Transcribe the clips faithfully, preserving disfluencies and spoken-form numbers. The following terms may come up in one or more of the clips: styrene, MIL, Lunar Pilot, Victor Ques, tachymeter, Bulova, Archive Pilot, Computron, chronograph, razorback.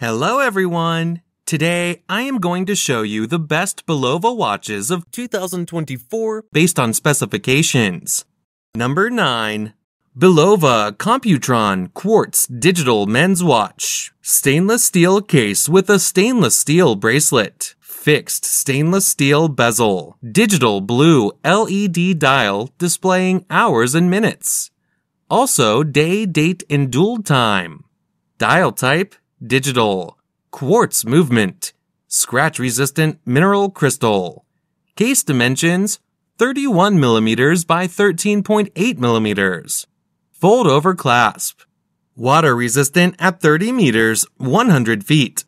Hello everyone! Today, I am going to show you the best Bulova watches of two thousand twenty-four based on specifications. Number nine. Bulova Computron Quartz Digital Men's Watch. Stainless steel case with a stainless steel bracelet. Fixed stainless steel bezel. Digital blue L E D dial displaying hours and minutes. Also, day, date, and dual time. Dial type, digital. Quartz movement. Scratch-resistant mineral crystal. Case dimensions, thirty-one millimeters by thirteen point eight millimeters. Fold-over clasp. Water-resistant at thirty meters, one hundred feet.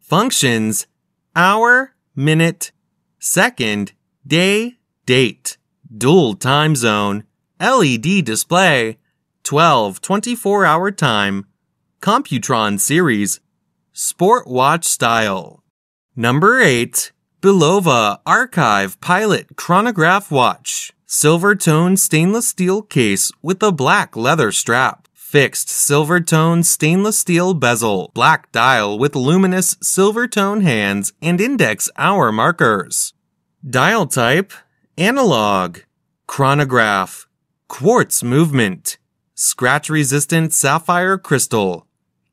Functions, hour, minute, second, day, date. Dual time zone. L E D display. twelve twenty-four hour time. Computron series. Sport watch style. Number eight. Bulova Archive Pilot Chronograph Watch. Silver tone stainless steel case with a black leather strap. Fixed silver tone stainless steel bezel. Black dial with luminous silver tone hands and index hour markers. Dial type, analog. Chronograph. Quartz movement. Scratch resistant sapphire crystal.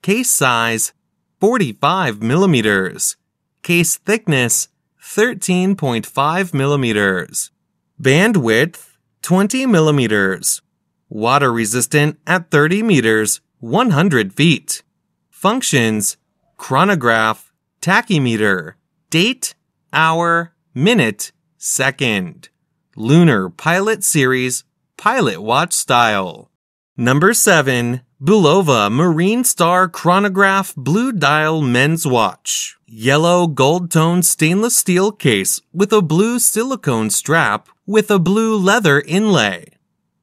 Case size, forty-five millimeters. Case thickness, thirteen point five millimeters. Band width, twenty millimeters. Water resistant at thirty meters, one hundred feet. Functions, chronograph, tachymeter. Date, hour, minute, second. Lunar Pilot series, pilot watch style. Number seven. Bulova Marine Star Chronograph Blue Dial Men's Watch. Yellow gold-toned stainless steel case with a blue silicone strap with a blue leather inlay.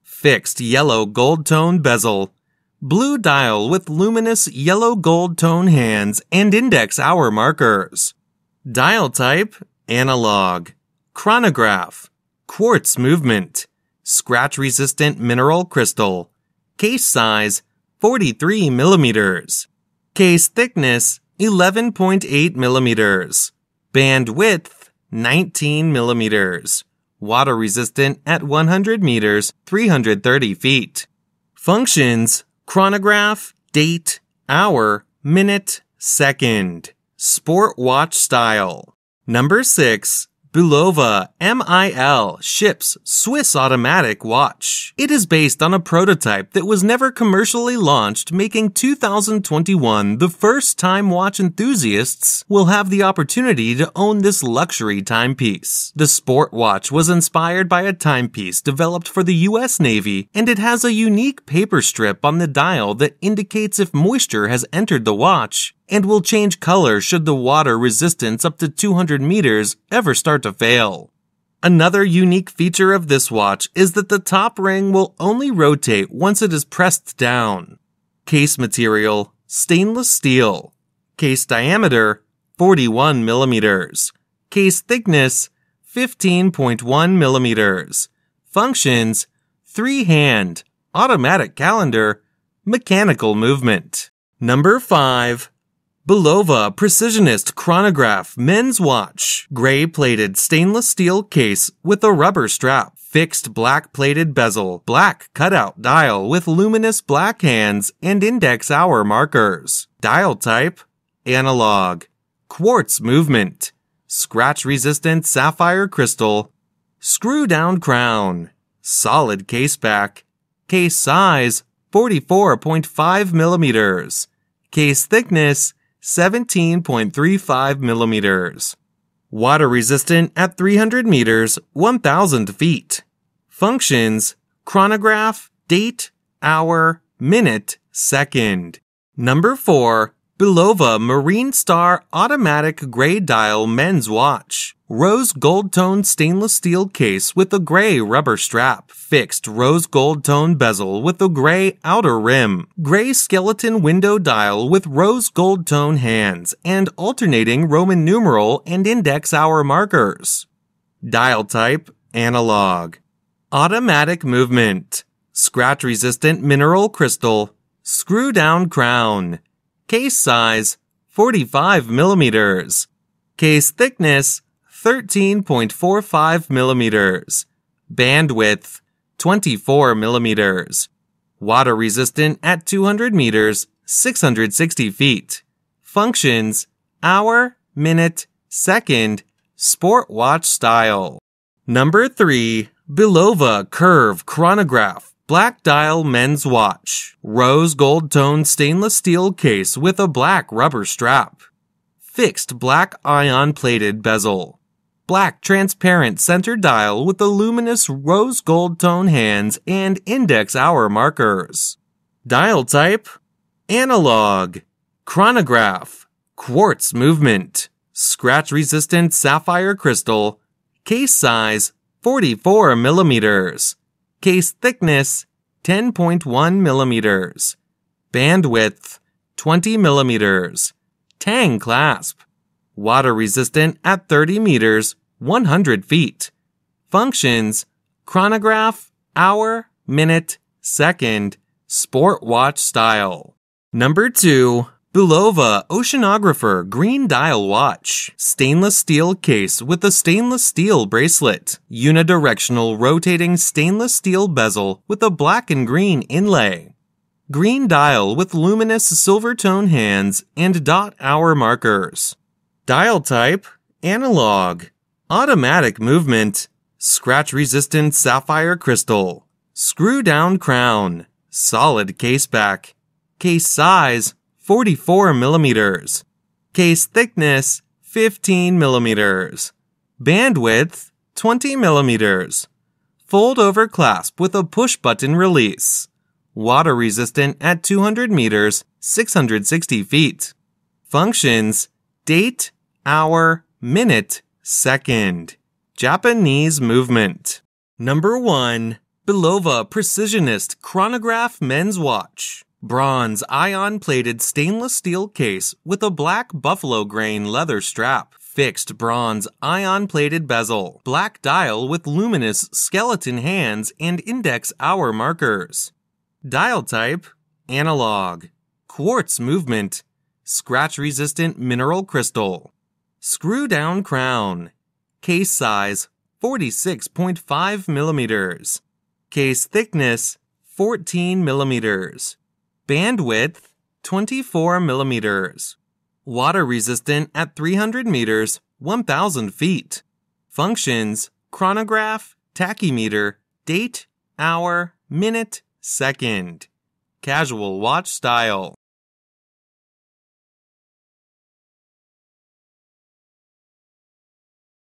Fixed yellow gold-toned bezel. Blue dial with luminous yellow gold-toned hands and index hour markers. Dial type, analog. Chronograph. Quartz movement. Scratch-resistant mineral crystal. Case size, forty-three millimeters. Case thickness, eleven point eight millimeters. Band width, nineteen millimeters. Water resistant at one hundred meters, three hundred thirty feet. Functions, chronograph, date, hour, minute, second. Sport watch style. Number six. Bulova M I L Ship's Swiss Automatic Watch. It is based on a prototype that was never commercially launched, making two thousand twenty-one the first time watch enthusiasts will have the opportunity to own this luxury timepiece. The sport watch was inspired by a timepiece developed for the U S Navy, and it has a unique paper strip on the dial that indicates if moisture has entered the watch, and will change color should the water resistance up to two hundred meters ever start to fail. Another unique feature of this watch is that the top ring will only rotate once it is pressed down. Case material, stainless steel. Case diameter, forty-one millimeters. Case thickness, fifteen point one millimeters. Functions, three-hand, automatic calendar, mechanical movement. Number five. Bulova Precisionist Chronograph Men's Watch. Gray-plated stainless steel case with a rubber strap. Fixed black-plated bezel. Black cutout dial with luminous black hands and index hour markers. Dial type, analog. Quartz movement. Scratch-resistant sapphire crystal. Screw-down crown. Solid case back. Case size, forty-four point five millimeters. Case thickness, seventeen point three five millimeters. Water resistant at three hundred meters, one thousand feet. Functions, chronograph, date, hour, minute, second. Number four. Bulova Marine Star Automatic Gray Dial Men's Watch. Rose gold-toned stainless steel case with a gray rubber strap. Fixed rose gold-toned bezel with a gray outer rim. Gray skeleton window dial with rose gold-toned hands and alternating Roman numeral and index hour markers. Dial type, analog. Automatic movement. Scratch-resistant mineral crystal. Screw-down crown. Case size, forty-five millimeters. Case thickness, thirteen point four five millimeters. Bandwidth, twenty-four millimeters. Water resistant at two hundred meters, six hundred sixty feet. Functions, hour, minute, second, sport watch style. Number three, Bulova Curve Chronograph, black dial men's watch. Rose gold toned stainless steel case with a black rubber strap. Fixed black ion plated bezel. Black transparent center dial with the luminous rose gold tone hands and index hour markers. Dial type, analog. Chronograph, quartz movement. Scratch resistant sapphire crystal. Case size, forty-four millimeters. Case thickness, ten point one millimeters. Bandwidth, twenty millimeters. Tang clasp. Water resistant at thirty meters, one hundred feet. Functions, chronograph, hour, minute, second, sport watch style. Number two, Bulova Oceanographer Green Dial Watch. Stainless steel case with a stainless steel bracelet. Unidirectional rotating stainless steel bezel with a black and green inlay. Green dial with luminous silver tone hands and dot hour markers. Dial type, analog. Automatic movement. Scratch-resistant sapphire crystal. Screw-down crown. Solid case back. Case size, forty-four millimeters. Case thickness, fifteen millimeters. Bandwidth, twenty millimeters. Fold-over clasp with a push-button release. Water resistant at two hundred meters, six hundred sixty feet. Functions, date, hour, minute, second. Japanese movement. Number one, Bulova Precisionist Chronograph Men's Watch. Bronze ion-plated stainless steel case with a black buffalo grain leather strap. Fixed bronze ion-plated bezel. Black dial with luminous skeleton hands and index hour markers. Dial type, analog. Quartz movement. Scratch-resistant mineral crystal. Screw-down crown. Case size, forty-six point five millimeters. Case thickness, fourteen millimeters. Bandwidth, twenty-four millimeters. Water resistant at three hundred meters, one thousand feet. Functions, chronograph, tachymeter, date, hour, minute, second. Casual watch style.